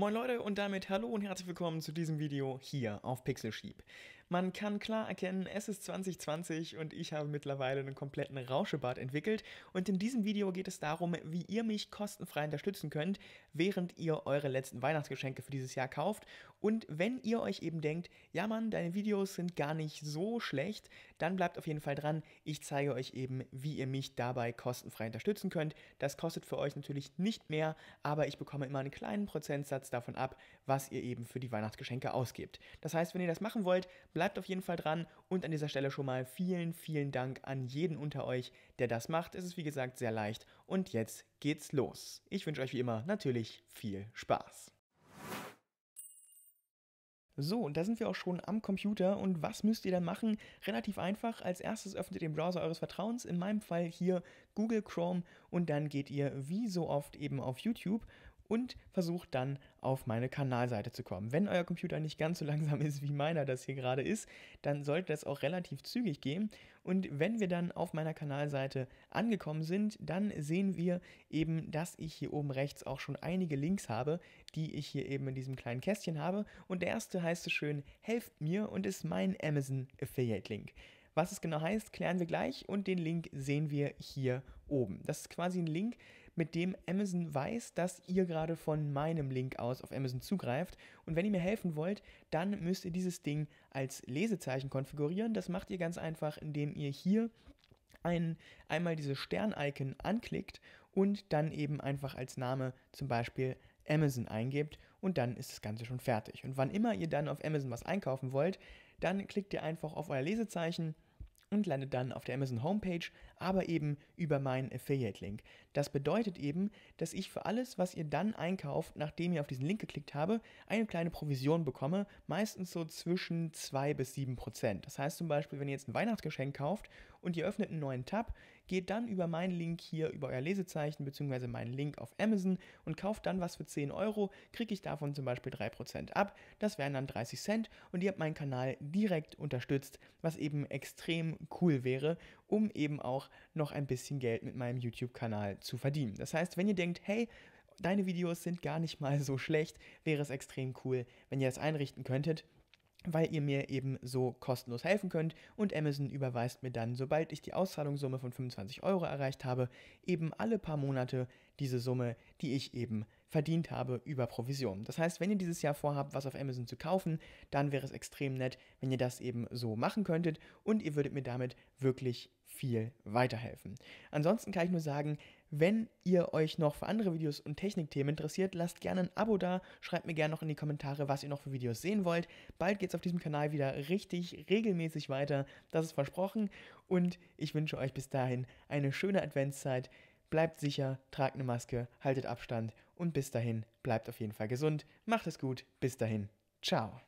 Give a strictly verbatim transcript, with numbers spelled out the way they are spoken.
Moin Leute und damit hallo und herzlich willkommen zu diesem Video hier auf PixelSheep. Man kann klar erkennen, es ist zwanzig zwanzig und ich habe mittlerweile einen kompletten Rauschebart entwickelt und in diesem Video geht es darum, wie ihr mich kostenfrei unterstützen könnt, während ihr eure letzten Weihnachtsgeschenke für dieses Jahr kauft. Und wenn ihr euch eben denkt, ja Mann, deine Videos sind gar nicht so schlecht, dann bleibt auf jeden Fall dran. Ich zeige euch eben, wie ihr mich dabei kostenfrei unterstützen könnt. Das kostet für euch natürlich nicht mehr, aber ich bekomme immer einen kleinen Prozentsatz davon ab, was ihr eben für die Weihnachtsgeschenke ausgibt. Das heißt, wenn ihr das machen wollt, bleibt auf jeden Fall dran und an dieser Stelle schon mal vielen, vielen Dank an jeden unter euch, der das macht. Es ist wie gesagt sehr leicht und jetzt geht's los. Ich wünsche euch wie immer natürlich viel Spaß. So, und da sind wir auch schon am Computer und was müsst ihr dann machen? Relativ einfach, als erstes öffnet ihr den Browser eures Vertrauens, in meinem Fall hier Google Chrome und dann geht ihr wie so oft eben auf YouTube und versucht dann auf meine Kanalseite zu kommen. Wenn euer Computer nicht ganz so langsam ist, wie meiner das hier gerade ist, dann sollte das auch relativ zügig gehen. Und wenn wir dann auf meiner Kanalseite angekommen sind, dann sehen wir eben, dass ich hier oben rechts auch schon einige Links habe, die ich hier eben in diesem kleinen Kästchen habe. Und der erste heißt so schön, helft mir und ist mein Amazon Affiliate Link. Was es genau heißt, klären wir gleich und den Link sehen wir hier oben. Das ist quasi ein Link, mit dem Amazon weiß, dass ihr gerade von meinem Link aus auf Amazon zugreift. Und wenn ihr mir helfen wollt, dann müsst ihr dieses Ding als Lesezeichen konfigurieren. Das macht ihr ganz einfach, indem ihr hier ein, einmal dieses Stern-Icon anklickt und dann eben einfach als Name zum Beispiel Amazon eingebt und dann ist das Ganze schon fertig. Und wann immer ihr dann auf Amazon was einkaufen wollt, dann klickt ihr einfach auf euer Lesezeichen und landet dann auf der Amazon Homepage, aber eben über meinen Affiliate-Link. Das bedeutet eben, dass ich für alles, was ihr dann einkauft, nachdem ihr auf diesen Link geklickt habe, eine kleine Provision bekomme, meistens so zwischen zwei bis sieben Prozent. Das heißt zum Beispiel, wenn ihr jetzt ein Weihnachtsgeschenk kauft und ihr öffnet einen neuen Tab, geht dann über meinen Link hier, über euer Lesezeichen, beziehungsweise meinen Link auf Amazon und kauft dann was für zehn Euro, kriege ich davon zum Beispiel drei Prozent ab, das wären dann dreißig Cent und ihr habt meinen Kanal direkt unterstützt, was eben extrem cool wäre, um eben auch noch ein bisschen Geld mit meinem YouTube-Kanal zu verdienen. Das heißt, wenn ihr denkt, hey, deine Videos sind gar nicht mal so schlecht, wäre es extrem cool, wenn ihr das einrichten könntet, weil ihr mir eben so kostenlos helfen könnt und Amazon überweist mir dann, sobald ich die Auszahlungssumme von fünfundzwanzig Euro erreicht habe, eben alle paar Monate diese Summe, die ich eben verdient habe über Provision. Das heißt, wenn ihr dieses Jahr vorhabt, was auf Amazon zu kaufen, dann wäre es extrem nett, wenn ihr das eben so machen könntet und ihr würdet mir damit wirklich viel weiterhelfen. Ansonsten kann ich nur sagen, wenn ihr euch noch für andere Videos und Technikthemen interessiert, lasst gerne ein Abo da, schreibt mir gerne noch in die Kommentare, was ihr noch für Videos sehen wollt. Bald geht es auf diesem Kanal wieder richtig regelmäßig weiter, das ist versprochen und ich wünsche euch bis dahin eine schöne Adventszeit. Bleibt sicher, tragt eine Maske, haltet Abstand und bis dahin bleibt auf jeden Fall gesund, macht es gut, bis dahin, ciao.